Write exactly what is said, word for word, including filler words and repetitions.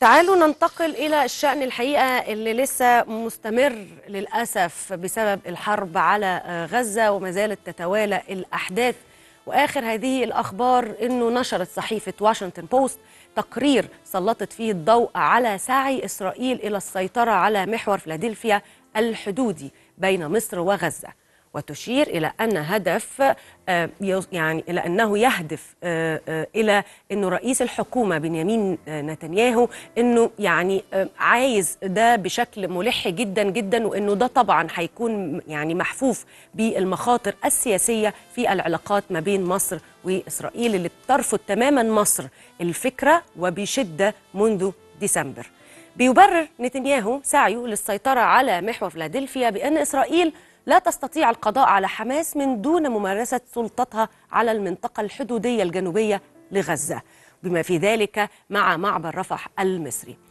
تعالوا ننتقل إلى الشأن الحقيقة اللي لسه مستمر للأسف بسبب الحرب على غزة، وما زالت تتوالى الأحداث. وآخر هذه الأخبار أنه نشرت صحيفة واشنطن بوست تقرير سلطت فيه الضوء على سعي إسرائيل إلى السيطرة على محور فيلادلفيا الحدودي بين مصر وغزة، وتشير إلى أن هدف يعني إلى أنه يهدف إلى أنه رئيس الحكومة بنيامين نتنياهو أنه يعني عايز ده بشكل ملح جدا جدا، وأنه ده طبعا هيكون يعني محفوف بالمخاطر السياسية في العلاقات ما بين مصر وإسرائيل اللي بترفض تماما مصر الفكرة وبشدة منذ ديسمبر. بيبرر نتنياهو سعيه للسيطرة على محور فيلادلفيا بأن إسرائيل لا تستطيع القضاء على حماس من دون ممارسة سلطتها على المنطقة الحدودية الجنوبية لغزة، بما في ذلك مع معبر رفح المصري.